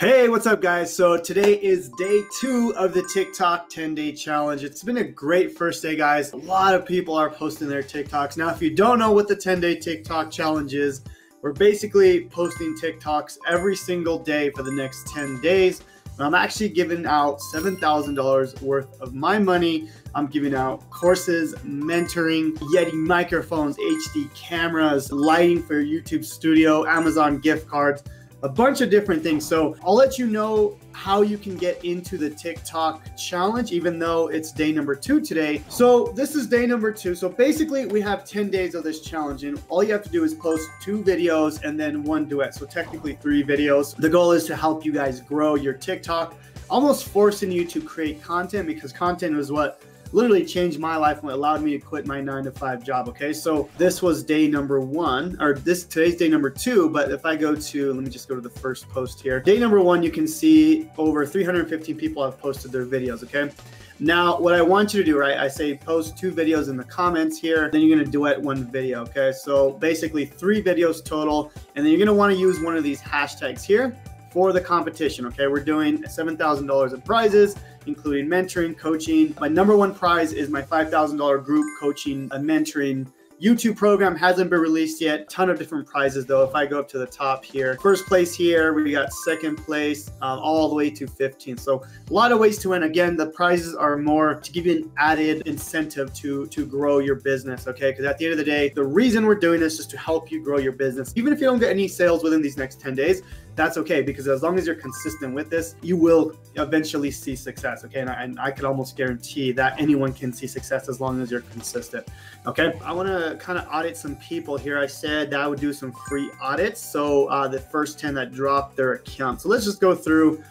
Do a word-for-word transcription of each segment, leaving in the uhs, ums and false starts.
Hey, what's up guys? So today is day two of the TikTok ten day challenge. It's been a great first day, guys. A lot of people are posting their TikToks. Now, if you don't know what the ten day TikTok challenge is, we're basically posting TikToks every single day for the next ten days. And I'm actually giving out seven thousand dollars worth of my money. I'm giving out courses, mentoring, Yeti microphones, H D cameras, lighting for your YouTube studio, Amazon gift cards, a bunch of different things. So I'll let you know how you can get into the TikTok challenge, even though it's day number two today. So this is day number two. So basically we have ten days of this challenge, and all you have to do is post two videos and then one duet. So technically three videos. The goal is to help you guys grow your TikTok, almost forcing you to create content, because content was what literally changed my life and allowed me to quit my nine to five job. Okay, so this was day number one, or this today's day number two. But if I go to, let me just go to the first post here. Day number one, you can see over three hundred fifteen people have posted their videos. Okay. Now, what I want you to do, right? I say post two videos in the comments here, then you're gonna duet one video, okay? So basically three videos total. And then you're gonna wanna use one of these hashtags here for the competition, okay? We're doing seven thousand dollars in prizes, including mentoring, coaching. My number one prize is my five thousand dollar group coaching and mentoring YouTube program. Hasn't been released yet. Ton of different prizes though. If I go up to the top here, first place here, we got second place, um, all the way to fifteenth. So a lot of ways to win. Again, the prizes are more to give you an added incentive to, to grow your business, okay? Because at the end of the day, the reason we're doing this is to help you grow your business. Even if you don't get any sales within these next ten days, that's okay, because as long as you're consistent with this, you will eventually see success, okay? And I, and I could almost guarantee that anyone can see success as long as you're consistent, okay? I wanna kind of audit some people here. I said that I would do some free audits. So uh, the first ten that dropped their account. So let's just go through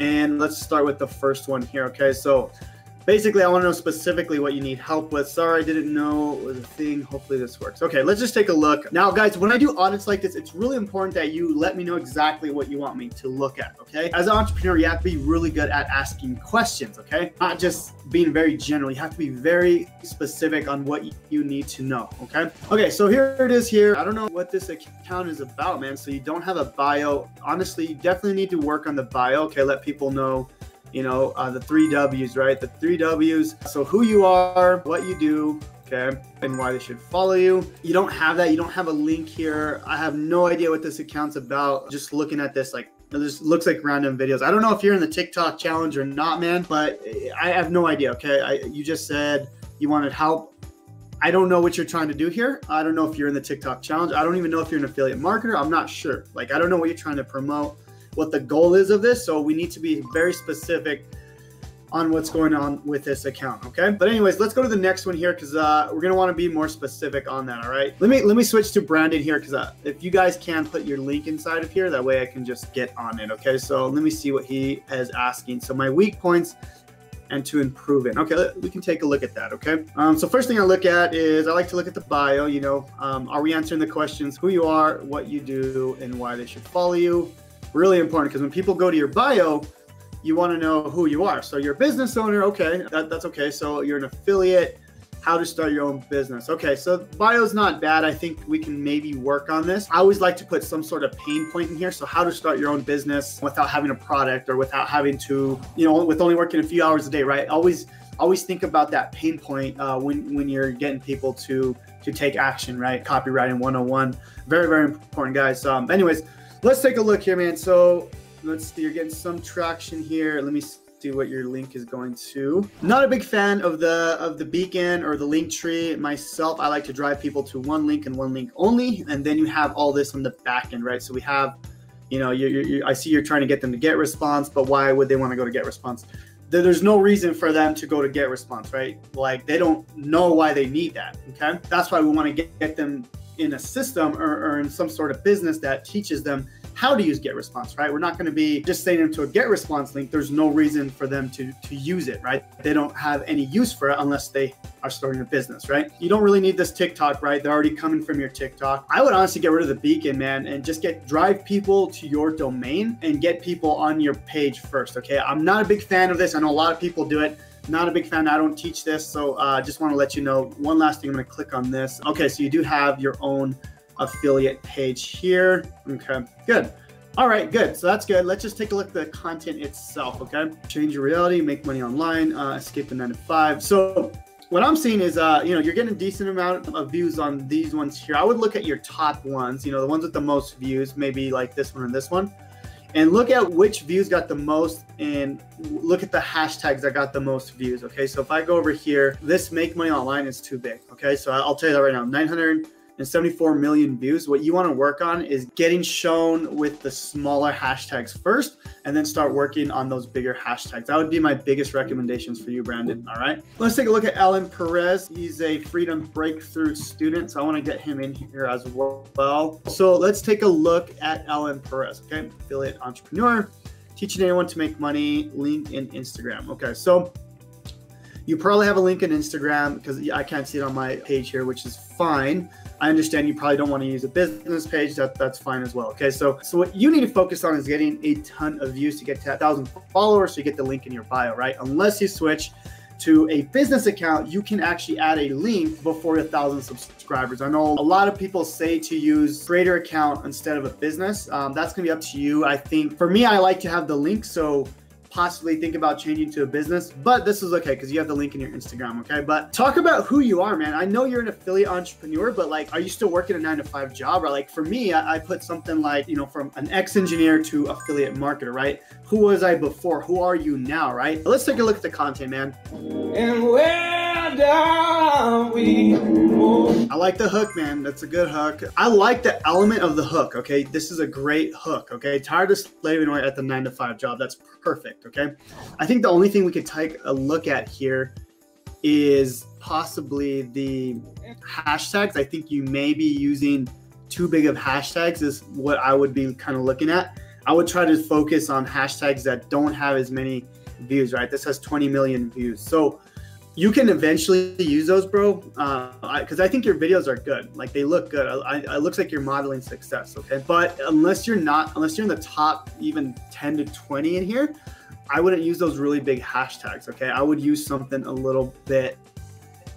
and let's start with the first one here, okay? So basically, I wanna know specifically what you need help with. Sorry, I didn't know it was a thing. Hopefully this works. Okay, let's just take a look. Now guys, when I do audits like this, it's really important that you let me know exactly what you want me to look at, okay? As an entrepreneur, you have to be really good at asking questions, okay? Not just being very general. You have to be very specific on what you need to know, okay? Okay, so here it is here. I don't know what this account is about, man. So you don't have a bio. Honestly, you definitely need to work on the bio, okay? Let people know, you know, uh, the three W's, right? The three W's. So who you are, what you do, okay, and why they should follow you. You don't have that. You don't have a link here. I have no idea what this account's about. Just looking at this, like, it just looks like random videos. I don't know if you're in the TikTok challenge or not, man, but I have no idea, okay? I, you just said you wanted help. I don't know what you're trying to do here. I don't know if you're in the TikTok challenge. I don't even know if you're an affiliate marketer. I'm not sure. Like, I don't know what you're trying to promote, what the goal is of this. So we need to be very specific on what's going on with this account, okay? But anyways, let's go to the next one here, because uh, we're gonna wanna be more specific on that, all right? Let me let me switch to Brandon here, because uh, if you guys can put your link inside of here, that way I can just get on it, okay? So let me see what he is asking. So my weak points and to improve it. Okay, we can take a look at that, okay? Um, so first thing I look at is, I like to look at the bio, you know, um, are we answering the questions, who you are, what you do, and why they should follow you? Really important, because when people go to your bio, you want to know who you are. So you're a business owner, okay, that, that's okay. So you're an affiliate, how to start your own business. Okay, so bio's not bad. I think we can maybe work on this. I always like to put some sort of pain point in here. So how to start your own business without having a product, or without having to, you know, with only working a few hours a day, right? Always always think about that pain point uh, when, when you're getting people to, to take action, right? Copywriting one oh one, very, very important, guys. Um, anyways, let's take a look here, man. So let's see, you're getting some traction here. Let me see what your link is going to. Not a big fan of the of the beacon or the link tree. Myself, I like to drive people to one link and one link only. And then you have all this on the back end, right? So we have, you know, you, you, you, I see you're trying to get them to GetResponse, but why would they want to go to GetResponse? There's no reason for them to go to GetResponse, right? Like, they don't know why they need that, okay? That's why we want to get, get them in a system, or, or in some sort of business that teaches them how to use GetResponse, right? We're not gonna be just sending them to a GetResponse link. There's no reason for them to, to use it, right? They don't have any use for it unless they are starting a business, right? You don't really need this TikTok, right? They're already coming from your TikTok. I would honestly get rid of the beacon, man, and just get drive people to your domain and get people on your page first, okay? I'm not a big fan of this. I know a lot of people do it. Not a big fan. I don't teach this. So I uh, just want to let you know. One last thing, I'm going to click on this. Okay, so you do have your own affiliate page here. Okay, good. All right, good. So that's good. Let's just take a look at the content itself, okay? Change your reality, make money online, uh, escape the nine to five. So what I'm seeing is, uh, you know, you're getting a decent amount of views on these ones here. I would look at your top ones, you know, the ones with the most views, maybe like this one and this one, and look at which views got the most and look at the hashtags that got the most views, okay? So if I go over here, this make money online is too big, okay? So I'll tell you that right now, nine hundred seventy-four million views. What you want to work on is getting shown with the smaller hashtags first, and then start working on those bigger hashtags. That would be my biggest recommendations for you, Brandon. All right, let's take a look at Alan Perez. He's a Freedom Breakthrough student, so I want to get him in here as well. So let's take a look at Alan Perez, okay? Affiliate entrepreneur, teaching anyone to make money, LinkedIn, Instagram. Okay, so you probably have a link in Instagram because I can't see it on my page here, which is fine. I understand you probably don't want to use a business page. That, that's fine as well. Okay, so, so what you need to focus on is getting a ton of views to get to one thousand followers so you get the link in your bio, right? Unless you switch to a business account, you can actually add a link before one thousand subscribers. I know a lot of people say to use creator account instead of a business. Um, that's going to be up to you. I think for me, I like to have the link. So possibly think about changing to a business, but this is okay because you have the link in your Instagram, okay? But talk about who you are, man. I know you're an affiliate entrepreneur, but like, are you still working a nine to five job? Or like for me, I, I put something like, you know, from an ex-engineer to affiliate marketer, right? Who was I before? Who are you now, right? But let's take a look at the content, man. And where do we go? I like the hook, man. That's a good hook. I like the element of the hook, okay? This is a great hook, okay? Tired of slaving away at the nine to five job. That's perfect. Okay. I think the only thing we could take a look at here is possibly the hashtags. I think you may be using too big of hashtags is what I would be kind of looking at. I would try to focus on hashtags that don't have as many views, right? This has twenty million views. So you can eventually use those, bro. Uh, I, Cause I think your videos are good. Like they look good. I, I, it looks like you're modeling success. Okay. But unless you're not, unless you're in the top even ten to twenty in here, I wouldn't use those really big hashtags, okay? I would use something a little bit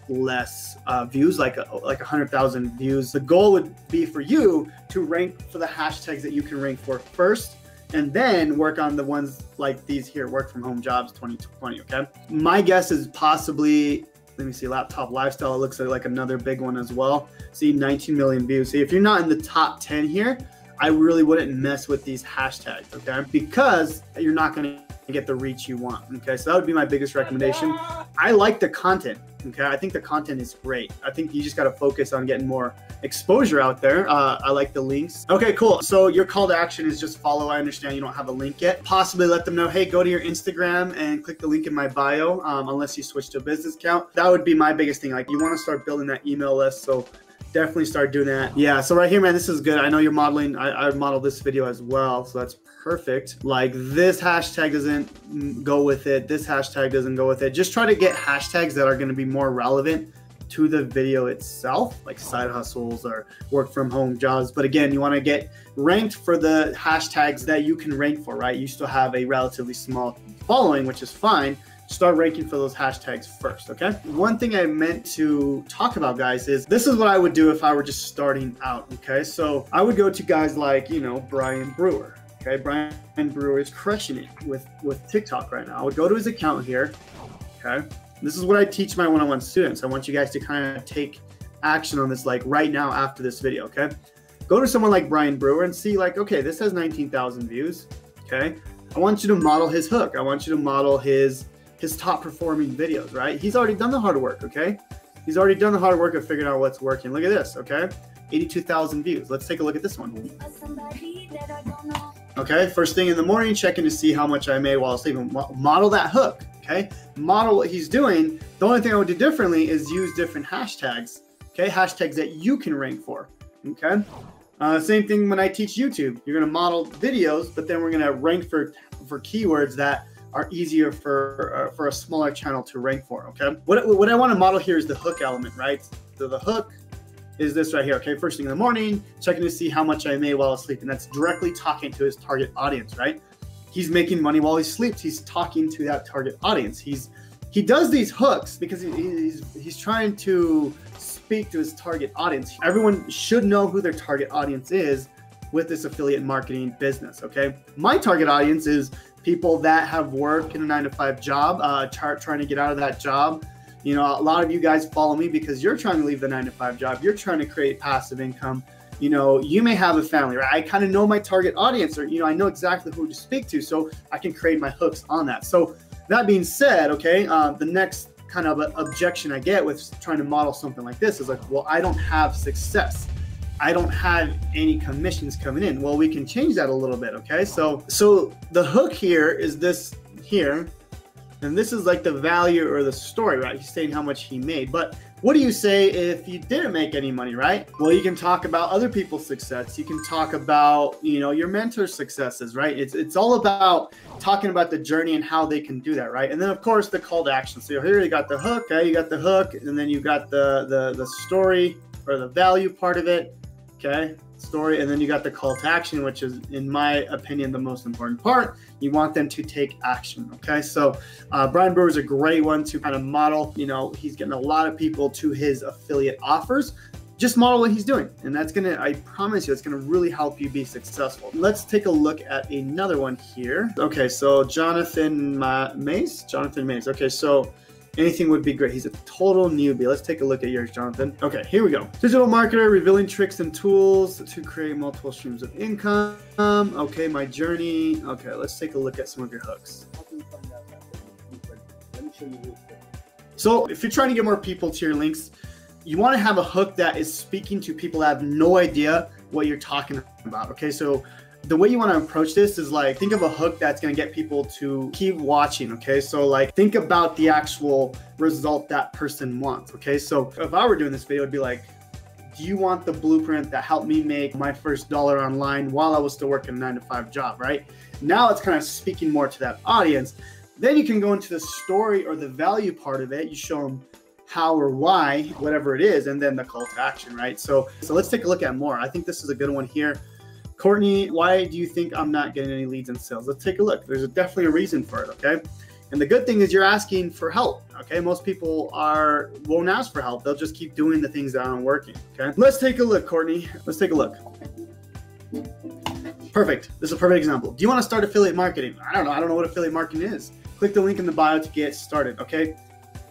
less uh, views, like a, like one hundred thousand views. The goal would be for you to rank for the hashtags that you can rank for first, and then work on the ones like these here, work from home jobs twenty twenty, okay? My guess is possibly, let me see, laptop lifestyle. It looks like another big one as well. See, nineteen million views. See, if you're not in the top ten here, I really wouldn't mess with these hashtags, okay? Because you're not gonna get the reach you want, okay? So that would be my biggest recommendation. I like the content, okay? I think the content is great. I think you just gotta focus on getting more exposure out there. Uh, I like the links. Okay, cool. So your call to action is just follow. I understand you don't have a link yet. Possibly let them know, hey, go to your Instagram and click the link in my bio, um, unless you switch to a business account. That would be my biggest thing. Like you wanna start building that email list, so definitely start doing that. Yeah, so right here, man, this is good. I know you're modeling. I, I modeled this video as well, so that's perfect. Like this hashtag doesn't go with it. This hashtag doesn't go with it. Just try to get hashtags that are going to be more relevant to the video itself, like side hustles or work from home jobs. But again, you want to get ranked for the hashtags that you can rank for, right? You still have a relatively small following, which is fine. Start ranking for those hashtags first, okay? One thing I meant to talk about, guys, is this is what I would do if I were just starting out, okay? So I would go to guys like, you know, Brian Brewer, okay? Brian Brewer is crushing it with, with TikTok right now. I would go to his account here, okay? This is what I teach my one-on-one students. I want you guys to kind of take action on this, like right now after this video, okay? Go to someone like Brian Brewer and see like, okay, this has nineteen thousand views, okay? I want you to model his hook. I want you to model his his top performing videos, right? He's already done the hard work, okay? He's already done the hard work of figuring out what's working. Look at this, okay? eighty-two thousand views. Let's take a look at this one. Okay, first thing in the morning, checking to see how much I made while sleeping. Model that hook, okay? Model what he's doing. The only thing I would do differently is use different hashtags, okay? Hashtags that you can rank for, okay? Uh, same thing when I teach YouTube. You're gonna model videos, but then we're gonna rank for, for keywords that are easier for uh, for a smaller channel to rank for, okay? What, what I wanna model here is the hook element, right? So the hook is this right here, okay? First thing in the morning, checking to see how much I made while I was sleeping. That's directly talking to his target audience, right? He's making money while he sleeps. He's talking to that target audience. He's He does these hooks because he, he's, he's trying to speak to his target audience. Everyone should know who their target audience is with this affiliate marketing business, okay? My target audience is people that have worked in a nine to five job, uh, trying to get out of that job. You know, a lot of you guys follow me because you're trying to leave the nine to five job. You're trying to create passive income. You know, you may have a family, right? I kind of know my target audience, or, you know, I know exactly who to speak to, so I can create my hooks on that. So that being said, okay, uh, the next kind of objection I get with trying to model something like this is like, well, I don't have success. I don't have any commissions coming in. Well, we can change that a little bit, okay? So, so the hook here is this here, and this is like the value or the story, right? He's saying how much he made, but what do you say if you didn't make any money, right? Well, you can talk about other people's success. You can talk about, you know, your mentor's successes, right? It's it's all about talking about the journey and how they can do that, right? And then of course the call to action. So here you got the hook, okay? You got the hook, and then you got the the the story or the value part of it, okay? Story, and then you got the call to action, which is, in my opinion, the most important part. You want them to take action, okay? So uh, Brian Brewer is a great one to kind of model. You know, he's getting a lot of people to his affiliate offers. Just model what he's doing, and that's gonna, I promise you, it's gonna really help you be successful. Let's take a look at another one here. Okay, so Jonathan Mace, Jonathan Mace. Okay, so anything would be great. He's a total newbie. Let's take a look at yours, Jonathan. Okay, here we go. Digital marketer, revealing tricks and tools to create multiple streams of income. Okay, my journey. Okay, let's take a look at some of your hooks. So if you're trying to get more people to your links, you want to have a hook that is speaking to people that have no idea what you're talking about. Okay, so the way you want to approach this is like, think of a hook that's going to get people to keep watching, okay? So like, think about the actual result that person wants, okay? So if I were doing this video, it'd be like, do you want the blueprint that helped me make my first dollar online while I was still working a nine to five job, right? Now it's kind of speaking more to that audience. Then you can go into the story or the value part of it. You show them how or why, whatever it is, and then the call to action, right? So, so let's take a look at more. I think this is a good one here. Courtney, why do you think I'm not getting any leads and sales? Let's take a look. There's definitely a reason for it, okay? And the good thing is you're asking for help, okay? Most people are won't ask for help. They'll just keep doing the things that aren't working, okay? Let's take a look, Courtney. Let's take a look. Perfect. This is a perfect example. Do you want to start affiliate marketing? I don't know. I don't know what affiliate marketing is. Click the link in the bio to get started, okay?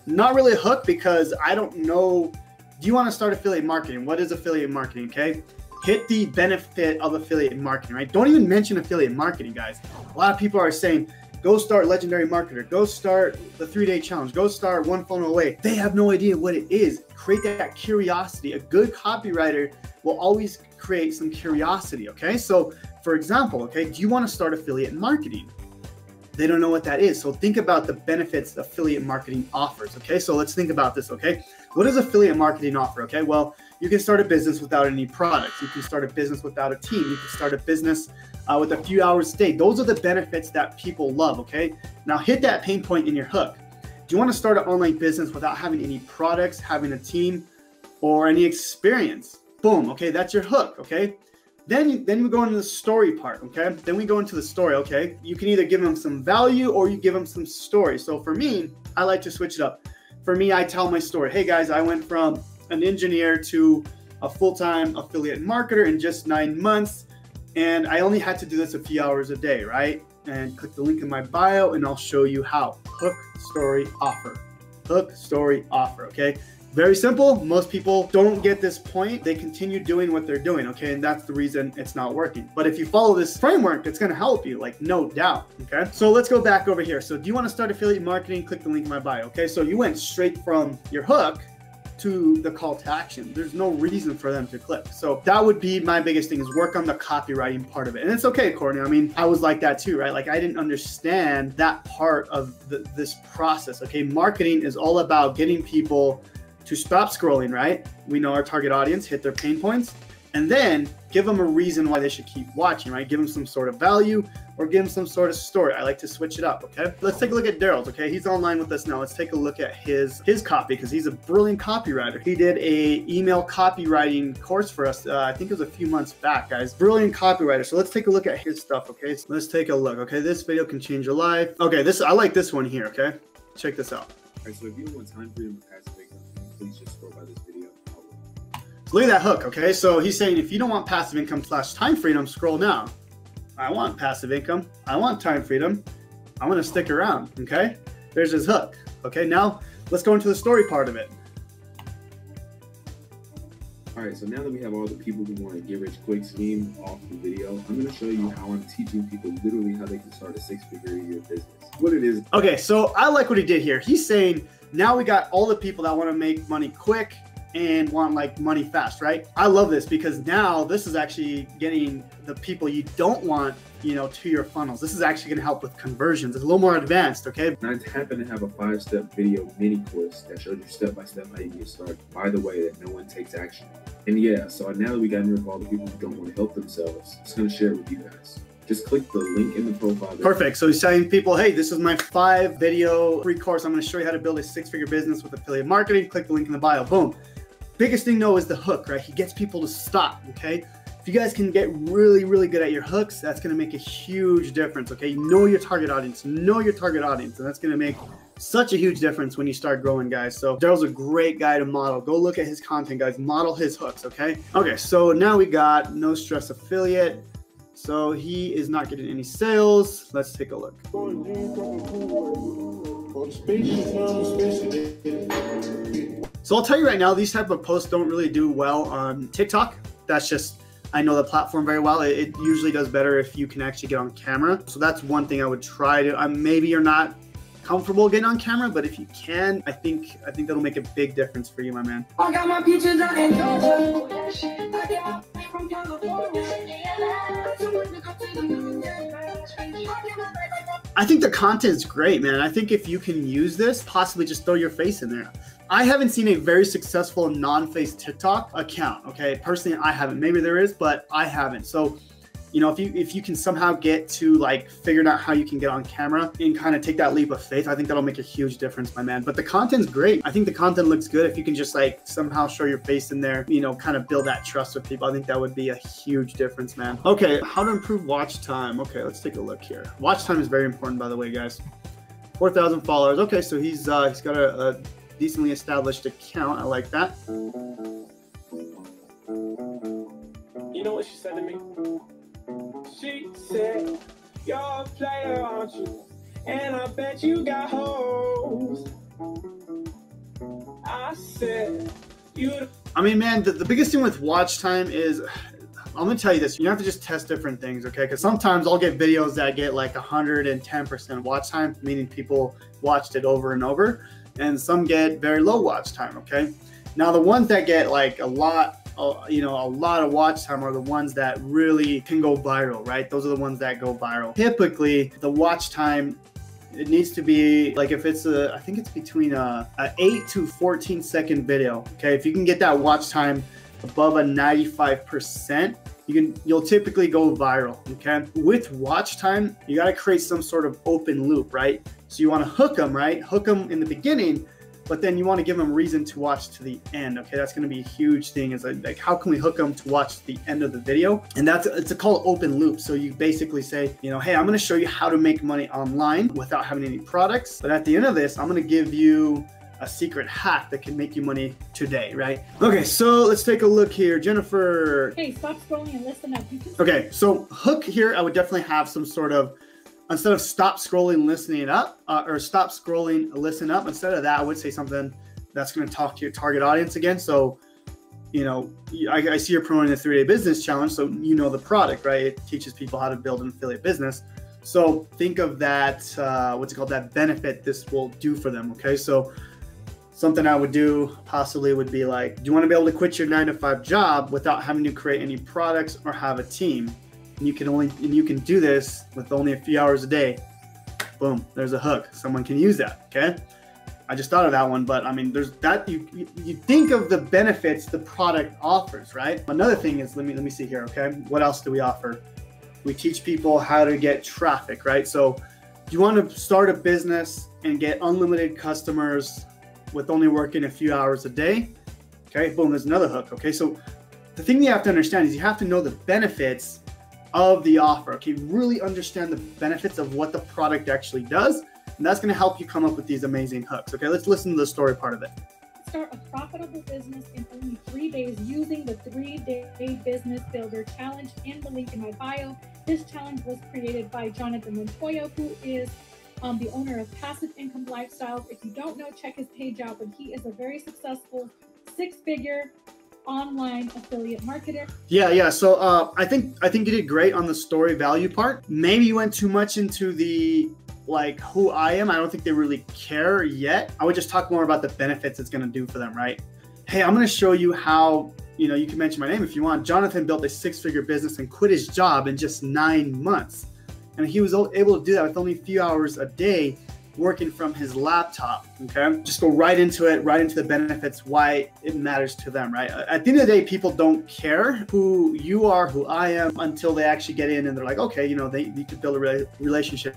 Not really a hook because I don't know. Do you want to start affiliate marketing? What is affiliate marketing, okay? Hit the benefit of affiliate marketing, right? Don't even mention affiliate marketing, guys. A lot of people are saying, go start Legendary Marketer, go start the three-day challenge, go start One Funnel Away. They have no idea what it is. Create that curiosity. A good copywriter will always create some curiosity, okay? So for example, okay, do you want to start affiliate marketing? They don't know what that is. So think about the benefits affiliate marketing offers, okay? So let's think about this, okay? What does affiliate marketing offer, okay? Well, you can start a business without any products. You can start a business without a team. You can start a business uh, with a few hours a day. Those are the benefits that people love, okay? Now hit that pain point in your hook. Do you want to start an online business without having any products, having a team, or any experience? Boom, okay, that's your hook, okay? Then, then we go into the story part, okay? Then we go into the story, okay? You can either give them some value or you give them some story. So for me, I like to switch it up. For me, I tell my story. Hey guys, I went from an engineer to a full-time affiliate marketer in just nine months. And I only had to do this a few hours a day, right? And click the link in my bio and I'll show you how. Hook, story, offer. Hook, story, offer, okay? Very simple. Most people don't get this point. They continue doing what they're doing, okay? And that's the reason it's not working. But if you follow this framework, it's gonna help you, like no doubt, okay? So let's go back over here. So do you wanna start affiliate marketing? Click the link in my bio, okay? So you went straight from your hook to the call to action. There's no reason for them to click. So that would be my biggest thing, is work on the copywriting part of it. And it's okay, Courtney. I mean, I was like that too, right? Like I didn't understand that part of the, this process, okay? Marketing is all about getting people to stop scrolling, right? We know our target audience, hit their pain points, and then give them a reason why they should keep watching, right? Give them some sort of value or give them some sort of story. I like to switch it up, okay? Let's take a look at Darryl's, okay? He's online with us now. Let's take a look at his his copy because he's a brilliant copywriter. He did a email copywriting course for us. Uh, I think it was a few months back, guys. Brilliant copywriter. So let's take a look at his stuff, okay? So let's take a look, okay? This video can change your life. Okay, this I like this one here, okay? Check this out. All right, so if you want time freedom with Passive Income, please just scroll by this video. So look at that hook, okay? So he's saying, if you don't want passive income slash time freedom, scroll down. I want passive income. I want time freedom. I'm gonna stick around, okay? There's his hook, okay? Now let's go into the story part of it. All right, so now that we have all the people who want to get rich quick scheme off the video, I'm going to show you how I'm teaching people literally how they can start a six-figure a year business. What it is. Okay, so I like what he did here. He's saying now we got all the people that want to make money quick and want like money fast, right? I love this because now this is actually getting the people you don't want, you know, to your funnels. This is actually going to help with conversions. It's a little more advanced, okay? And I happen to have a five-step video mini course that shows you step-by-step how you get started. By the way, that no one takes action. And yeah, so now that we got rid of all the people who don't want to help themselves, I'm just going to share it with you guys. Just click the link in the profile. Perfect. So he's telling people, hey, this is my five video free course. I'm going to show you how to build a six-figure business with affiliate marketing. Click the link in the bio. Boom. Biggest thing though is the hook, right? He gets people to stop, okay? If you guys can get really, really good at your hooks, that's gonna make a huge difference, okay? Know your target audience, know your target audience, and that's gonna make such a huge difference when you start growing, guys. So Darryl's a great guy to model. Go look at his content, guys, model his hooks, okay? Okay, so now we got No Stress Affiliate. So he is not getting any sales. Let's take a look. So I'll tell you right now, these type of posts don't really do well on TikTok. That's just, I know the platform very well. It, it usually does better if you can actually get on camera. So that's one thing I would try to, um, maybe you're not comfortable getting on camera, but if you can, I think I think that'll make a big difference for you, my man. I got my peaches out in Georgia. I got my way from California. I think the content is great, man. I think if you can use this, possibly just throw your face in there. I haven't seen a very successful non-face TikTok account, okay? Personally, I haven't. Maybe there is, but I haven't. So, you know, if you if you can somehow get to like figuring out how you can get on camera and kind of take that leap of faith, I think that'll make a huge difference, my man. But the content's great. I think the content looks good. If you can just like somehow show your face in there, you know, kind of build that trust with people, I think that would be a huge difference, man. Okay, how to improve watch time. Okay, let's take a look here. Watch time is very important, by the way, guys. four thousand followers. Okay, so he's uh, he's got a, a decently established account. I like that. You know what she said to me? She said, "You're a player, aren't you? And I bet you got hoes." I said, "You." I mean, man, the, the biggest thing with watch time is, I'm gonna tell you this, you have to just test different things, okay? Because sometimes I'll get videos that get like one hundred ten percent watch time, meaning people watched it over and over. And some get very low watch time, okay? Now the ones that get like a lot, you know, a lot of watch time are the ones that really can go viral, right? Those are the ones that go viral. Typically, the watch time, it needs to be like, if it's a, I think it's between a, a eight to fourteen second video, okay? If you can get that watch time above a ninety-five percent, you can, you'll typically go viral, okay? With watch time, you gotta create some sort of open loop, right? So you wanna hook them, right? Hook them in the beginning, but then you wanna give them reason to watch to the end, okay? That's gonna be a huge thing, is like, like how can we hook them to watch to the end of the video? And that's, it's a called open loop. So you basically say, you know, hey, I'm gonna show you how to make money online without having any products. But at the end of this, I'm gonna give you a secret hack that can make you money today, right? Okay, so let's take a look here, Jennifer. Hey, stop scrolling and listen up. Okay, so hook here, I would definitely have some sort of, instead of stop scrolling, listening up, uh, or stop scrolling, listen up, instead of that, I would say something that's gonna talk to your target audience again. So, you know, I, I see you're promoting the three day business challenge, so you know the product, right? It teaches people how to build an affiliate business. So think of that, uh, what's it called, that benefit this will do for them, okay? So something I would do possibly would be like, do you want to be able to quit your nine to five job without having to create any products or have a team? And you can only, and you can do this with only a few hours a day. Boom, there's a hook. Someone can use that, okay? I just thought of that one, but I mean, there's that, you, you, you think of the benefits the product offers, right? Another thing is, let me, let me see here, okay? What else do we offer? We teach people how to get traffic, right? So you want to start a business and get unlimited customers with only working a few hours a day, okay? Boom, there's another hook, okay? So the thing you have to understand is you have to know the benefits of the offer, okay? Really understand the benefits of what the product actually does, and that's gonna help you come up with these amazing hooks, okay? Let's listen to the story part of it. start a profitable business in only three days using the three-day business builder challenge in the link in my bio. This challenge was created by Jonathan Montoya, who is um, the owner of Passive Income Lifestyles. If you don't know, check his page out, but he is a very successful six-figure online affiliate marketer. Yeah, yeah. So uh, I think I think you did great on the story value part. Maybe you went too much into the like who I am. I don't think they really care yet. I would just talk more about the benefits it's going to do for them, right? Hey, I'm going to show you how, you know, you can mention my name if you want. Jonathan built a six-figure business and quit his job in just nine months. And he was able to do that with only a few hours a day working from his laptop, okay? Just go right into it, right into the benefits, why it matters to them, right? At the end of the day, people don't care who you are, who I am, until they actually get in and they're like, okay, you know, they need to build a relationship.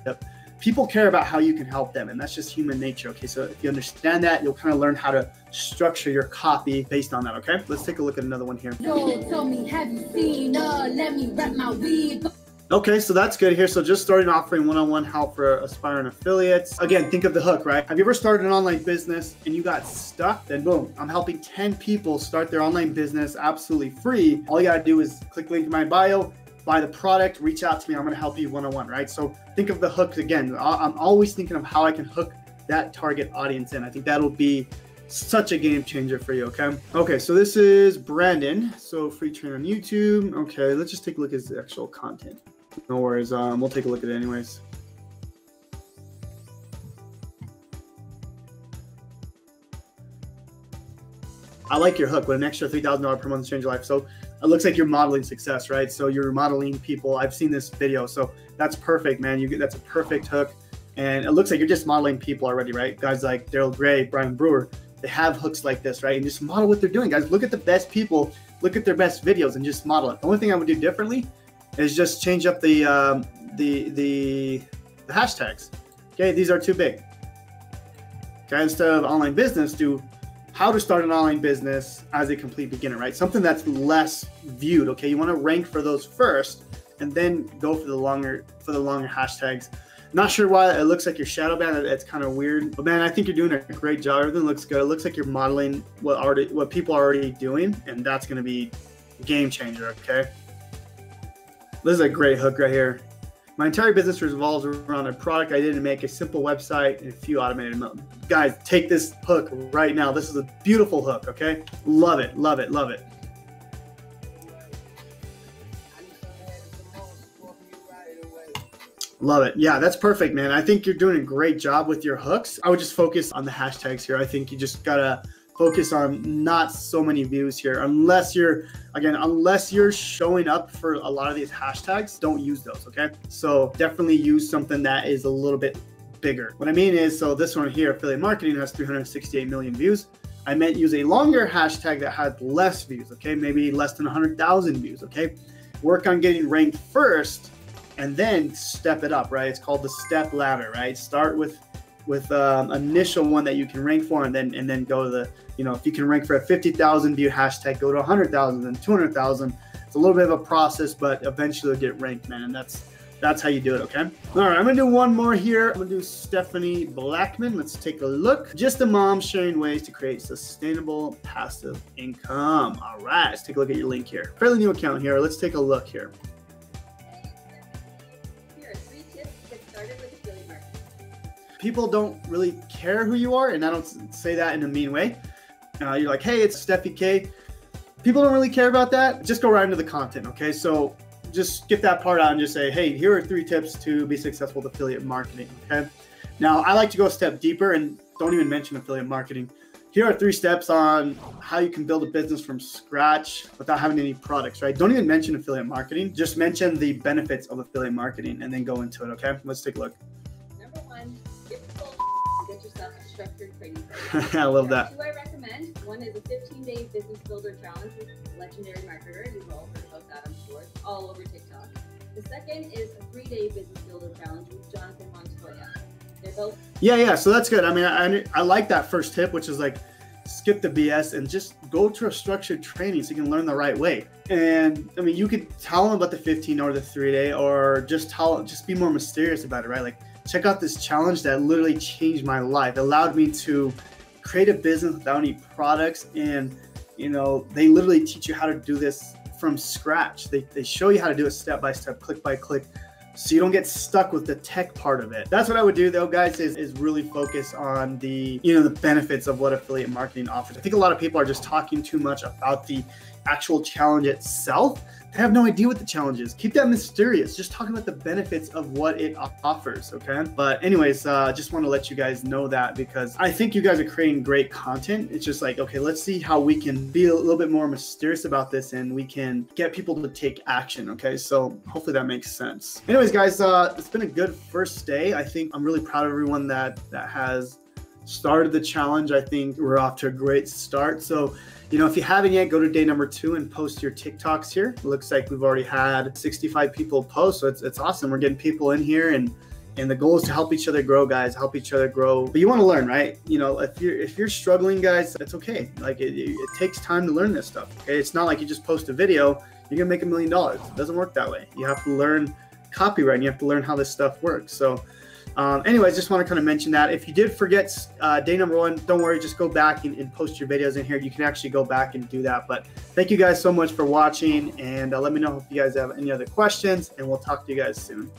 People care about how you can help them, and that's just human nature, okay? So if you understand that, you'll kind of learn how to structure your copy based on that, okay? Let's take a look at another one here. Yo, tell me, have you seen, uh, let me wrap my weave. Okay, so that's good here. So just starting offering one-on-one help for aspiring affiliates. Again, think of the hook, right? Have you ever started an online business and you got stuck? Then boom, I'm helping ten people start their online business absolutely free. All you gotta do is click the link in my bio, buy the product, reach out to me, I'm gonna help you one-on-one, right? So think of the hooks again. I'm always thinking of how I can hook that target audience in. I think that'll be such a game changer for you, okay? Okay, so this is Brandon. So free trainer on YouTube. Okay, let's just take a look at his actual content. No worries, um, we'll take a look at it anyways. I like your hook, with an extra three thousand dollars per month to change your life. So it looks like you're modeling success, right? So you're modeling people. I've seen this video, so that's perfect, man. You get, that's a perfect hook. And it looks like you're just modeling people already, right? Guys like Darryl Gray, Brian Brewer, they have hooks like this, right? And just model what they're doing, guys. Look at the best people, look at their best videos and just model it. The only thing I would do differently is just change up the, um, the the the hashtags. Okay, these are too big. Okay, instead of online business, do how to start an online business as a complete beginner, right? Something that's less viewed. Okay, you want to rank for those first, and then go for the longer for the longer hashtags. Not sure why it looks like you're shadow banned. It's kind of weird, but man, I think you're doing a great job. Everything looks good. It looks like you're modeling what already what people are already doing, and that's going to be a game changer. Okay. This is a great hook right here. My entire business revolves around a product I did to make, a simple website and a few automated notes. Guys, take this hook right now. This is a beautiful hook, okay? Love it, love it, love it. Love it. Yeah, that's perfect, man. I think you're doing a great job with your hooks. I would just focus on the hashtags here. I think you just gotta focus on not so many views here, unless you're, again, unless you're showing up for a lot of these hashtags, don't use those, okay? So definitely use something that is a little bit bigger. What I mean is, so this one here, affiliate marketing, has three hundred sixty-eight million views. I meant use a longer hashtag that had less views, okay? Maybe less than one hundred thousand views, okay? Work on getting ranked first and then step it up, right? It's called the step ladder, right? Start with with um, initial one that you can rank for, and then and then go to the, you know, if you can rank for a fifty thousand view hashtag, go to one hundred thousand, then two hundred thousand. It's a little bit of a process, but eventually you'll get ranked, man. And that's that's how you do it, okay? All right, I'm gonna do one more here. I'm gonna do Stephanie Blackman. Let's take a look. Just a mom sharing ways to create sustainable passive income. All right, let's take a look at your link here. Fairly new account here. Let's take a look here. People don't really care who you are, and I don't say that in a mean way. Uh, you're like, hey, it's Steffi K. People don't really care about that. Just go right into the content, okay? So just get that part out and just say, hey, here are three tips to be successful with affiliate marketing, okay? Now, I like to go a step deeper and don't even mention affiliate marketing. Here are three steps on how you can build a business from scratch without having any products, right? Don't even mention affiliate marketing. Just mention the benefits of affiliate marketing and then go into it, okay? Let's take a look. Number one. Training program. I love that. Two I recommend. One is a fifteen-day business builder challenge with Legendary Marketers. You've all heard about that, I'm sure. It's all over TikTok. The second is a three-day business builder challenge with Jonathan Montoya. They're both. Yeah, yeah. So that's good. I mean, I I like that first tip, which is like skip the B S and just go to a structured training so you can learn the right way. And I mean, you could tell them about the fifteen or the three-day, or just tell, just be more mysterious about it, right? Like, check out this challenge that literally changed my life. It allowed me to create a business without any products. And, you know, they literally teach you how to do this from scratch. They, they show you how to do it step by step, click by click, so you don't get stuck with the tech part of it. That's what I would do though, guys, is, is really focus on the, you know, the benefits of what affiliate marketing offers. I think a lot of people are just talking too much about the actual challenge itself. They have no idea what the challenge is. Keep that mysterious. Just talking about the benefits of what it offers, okay? But anyways, uh, just want to let you guys know that, because I think you guys are creating great content. It's just like, okay, let's see how we can be a little bit more mysterious about this and we can get people to take action, okay? So hopefully that makes sense. Anyways, guys, uh, it's been a good first day. I think I'm really proud of everyone that, that has started the challenge. I think we're off to a great start. So, you know, if you haven't yet, go to day number two and post your TikToks here. It looks like we've already had sixty-five people post, so it's, it's awesome. We're getting people in here, and and the goal is to help each other grow, guys, help each other grow. But you want to learn, right? You know, if you're, if you're struggling, guys, that's okay. Like it, it takes time to learn this stuff, okay? It's not like you just post a video, you're gonna make a million dollars. It doesn't work that way. You have to learn copyright, and you have to learn how this stuff works. So Um, anyways, just want to kind of mention that. If you did forget uh, day number one, don't worry, just go back and, and post your videos in here. You can actually go back and do that. But thank you guys so much for watching, and uh, let me know if you guys have any other questions, and we'll talk to you guys soon.